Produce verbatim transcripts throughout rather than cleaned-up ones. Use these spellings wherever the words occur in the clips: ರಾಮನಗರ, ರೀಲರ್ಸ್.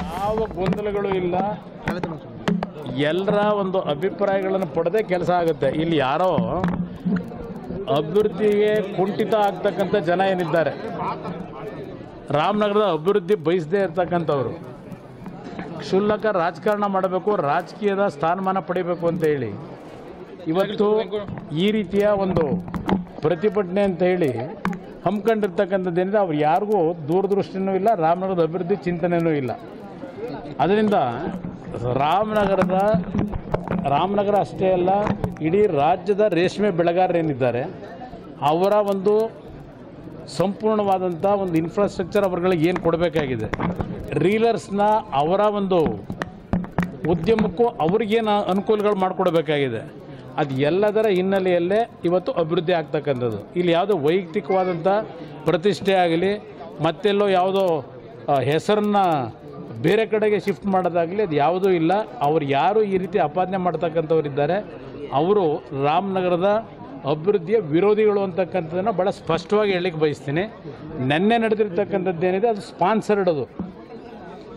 ಯಾವ ಗೊಂದಲಗಳು ಇಲ್ಲ ಎಲ್ಲರ ಒಂದು ಅಭಿಪ್ರಾಯಗಳನ್ನು ಪಡೆದೇ ಕೆಲಸ ಆಗುತ್ತೆ। ಇಲ್ಲಿ ಯಾರೋ ಅಭಿವೃದ್ಧಿಗೆ ಕುಂಠಿತ ಆಗತಕ್ಕಂತ ಜನ ಏನಿದ್ದಾರೆ ರಾಮನಗರದ ಅಭಿವೃದ್ಧಿ ಬಯಸದೇ ಇರತಕ್ಕಂತವರು ಕ್ಷುಲ್ಲಕ ರಾಜಕಾರಣ ಮಾಡಬೇಕು ರಾಜಕೀಯದ ಸ್ಥಾನಮಾನ ಪಡೆಯಬೇಕು ಅಂತ ಹೇಳಿ ಇವತ್ತು ಈ ರೀತಿಯ ಒಂದು ಪ್ರತಿಭಟನೆ ಅಂತ ಹೇಳಿ ಹಮ್ಮಿಕೊಂಡಿರತಕ್ಕಂತದೇನಿದೆ ಅವರು ಯಾರಿಗೂ ದೂರದೃಷ್ಟಿನೂ ಇಲ್ಲ ರಾಮನಗರದ ಅಭಿವೃದ್ಧಿ ಚಿಂತನೆನೂ ಇಲ್ಲ। ಅದರಿಂದ ರಾಮನಗರದ ರಾಮನಗರ ಅಷ್ಟೇ ಅಲ್ಲ ಇಡೀ ರಾಜ್ಯದ ರೇಷ್ಮೆ ಬೆಳೆಗಾರರೇನಿದ್ದಾರೆ ಅವರ ಒಂದು ಸಂಪೂರ್ಣವಾದಂಥ ಒಂದು ಇನ್ಫ್ರಾಸ್ಟ್ರಕ್ಚರ್ ಅವರುಗಳಿಗೆ ಏನು ಕೊಡಬೇಕಾಗಿದೆ ರೀಲರ್ಸ್ನ ಅವರ ಒಂದು ಉದ್ಯಮಕ್ಕೂ ಅವರಿಗೇನು ಅನುಕೂಲಗಳು ಮಾಡಿಕೊಡಬೇಕಾಗಿದೆ ಅದು ಎಲ್ಲದರ ಹಿನ್ನೆಲೆಯಲ್ಲೇ ಇವತ್ತು ಅಭಿವೃದ್ಧಿ ಆಗ್ತಕ್ಕಂಥದ್ದು। ಇಲ್ಲಿ ಯಾವುದೋ ವೈಯಕ್ತಿಕವಾದಂಥ ಪ್ರತಿಷ್ಠೆ ಆಗಲಿ ಮತ್ತೆಲ್ಲೋ ಯಾವುದೋ ಹೆಸರನ್ನ ಬೇರೆ ಕಡೆಗೆ ಶಿಫ್ಟ್ ಮಾಡೋದಾಗಲಿ ಅದು ಯಾವುದೂ ಇಲ್ಲ। ಅವರು ಯಾರು ಈ ರೀತಿ ಅಪಾದನೆ ಮಾಡ್ತಕ್ಕಂಥವರಿದ್ದಾರೆ ಅವರು ರಾಮನಗರದ ಅಭಿವೃದ್ಧಿಯ ವಿರೋಧಿಗಳು ಅಂತಕ್ಕಂಥದ್ದನ್ನು ಭಾಳ ಸ್ಪಷ್ಟವಾಗಿ ಹೇಳಲಿಕ್ಕೆ ಬಯಸ್ತೀನಿ। ನೆನ್ನೆ ನಡೆದಿರ್ತಕ್ಕಂಥದ್ದೇನಿದೆ ಅದು ಸ್ಪಾನ್ಸರ್ಡ್ ಅದು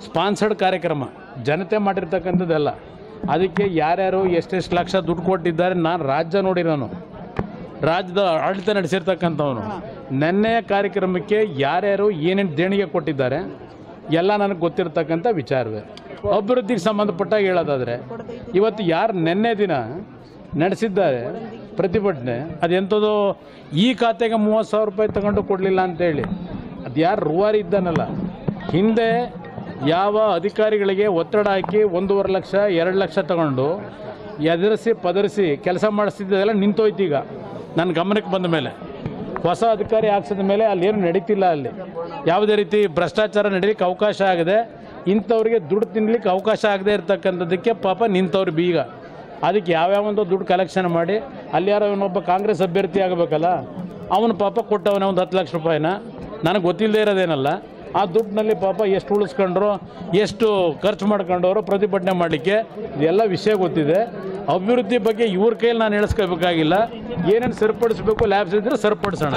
ಸ್ಪಾನ್ಸರ್ಡ್ ಕಾರ್ಯಕ್ರಮ ಜನತೆ ಮಾಡಿರ್ತಕ್ಕಂಥದ್ದಲ್ಲ। ಅದಕ್ಕೆ ಯಾರ್ಯಾರು ಎಷ್ಟೆಷ್ಟು ಲಕ್ಷ ದುಡ್ಡು ಕೊಟ್ಟಿದ್ದಾರೆ ನಾನು ರಾಜ್ಯ ನೋಡಿ ನಾನು ರಾಜ್ಯದ ಆಡಳಿತ ನಡೆಸಿರ್ತಕ್ಕಂಥವನು ನೆನ್ನೆಯ ಕಾರ್ಯಕ್ರಮಕ್ಕೆ ಯಾರ್ಯಾರು ಏನೇನು ದೇಣಿಗೆ ಕೊಟ್ಟಿದ್ದಾರೆ ಎಲ್ಲ ನನಗೆ ಗೊತ್ತಿರತಕ್ಕಂಥ ವಿಚಾರವೇ। ಅಭಿವೃದ್ಧಿಗೆ ಸಂಬಂಧಪಟ್ಟಾಗ ಹೇಳೋದಾದರೆ ಇವತ್ತು ಯಾರು ನೆನ್ನೆ ದಿನ ನಡೆಸಿದ್ದಾರೆ ಪ್ರತಿಭಟನೆ ಅದೆಂಥದ್ದು ಈ ಖಾತೆಗೆ ಮೂವತ್ತು ಸಾವಿರ ರೂಪಾಯಿ ತಗೊಂಡು ಕೊಡಲಿಲ್ಲ ಅಂತೇಳಿ ಅದು ಯಾರು ರೂವಾರಿ ಇದ್ದಾನಲ್ಲ ಹಿಂದೆ ಯಾವ ಅಧಿಕಾರಿಗಳಿಗೆ ಒತ್ತಡ ಹಾಕಿ ಒಂದೂವರೆ ಲಕ್ಷ ಎರಡು ಲಕ್ಷ ತಗೊಂಡು ಎದುರಿಸಿ ಪದರಿಸಿ ಕೆಲಸ ಮಾಡಿಸ್ತಿದ್ದೆಲ್ಲ ನಿಂತೋಯ್ತೀಗ ನನ್ನ ಗಮನಕ್ಕೆ ಬಂದ ಮೇಲೆ ಹೊಸ ಅಧಿಕಾರಿ ಹಾಕ್ಸಿದ ಮೇಲೆ ಅಲ್ಲೇನು ನಡೀತಿಲ್ಲ ಅಲ್ಲಿ ಯಾವುದೇ ರೀತಿ ಭ್ರಷ್ಟಾಚಾರ ನಡೀಲಿಕ್ಕೆ ಅವಕಾಶ ಆಗದೆ ಇಂಥವ್ರಿಗೆ ದುಡ್ಡು ತಿನ್ನಲಿಕ್ಕೆ ಅವಕಾಶ ಆಗದೆ ಇರತಕ್ಕಂಥದ್ದಕ್ಕೆ ಪಾಪ ನಿಂತವ್ರು ಬೀಗ ಅದಕ್ಕೆ ಯಾವ್ಯಾವೊಂದು ದುಡ್ಡು ಕಲೆಕ್ಷನ್ ಮಾಡಿ ಅಲ್ಲಿ ಯಾರೋ ಇವನೊಬ್ಬ ಕಾಂಗ್ರೆಸ್ ಅಭ್ಯರ್ಥಿ ಆಗಬೇಕಲ್ಲ ಅವನು ಪಾಪ ಕೊಟ್ಟವನೇ ಒಂದು ಹತ್ತು ಲಕ್ಷ ರೂಪಾಯಿನ ನನಗೆ ಗೊತ್ತಿಲ್ಲದೆ ಇರೋದೇನಲ್ಲ ಆ ದುಡ್ಡಿನಲ್ಲಿ ಪಾಪ ಎಷ್ಟು ಉಳಿಸ್ಕೊಂಡ್ರು ಎಷ್ಟು ಖರ್ಚು ಮಾಡ್ಕೊಂಡವರು ಪ್ರತಿಭಟನೆ ಮಾಡಲಿಕ್ಕೆ ಇದೆಲ್ಲ ವಿಷಯ ಗೊತ್ತಿದೆ। ಅಭಿವೃದ್ಧಿ ಬಗ್ಗೆ ಇವ್ರ ಕೈಯಲ್ಲಿ ನಾನು ಹೇಳಿಸ್ಕೋಬೇಕಾಗಿಲ್ಲ ಏನೇನು ಸರಿಪಡಿಸಬೇಕು ಲ್ಯಾಬ್ಸ್ ಇದ್ದರೆ ಸರಿಪಡಿಸೋಣ।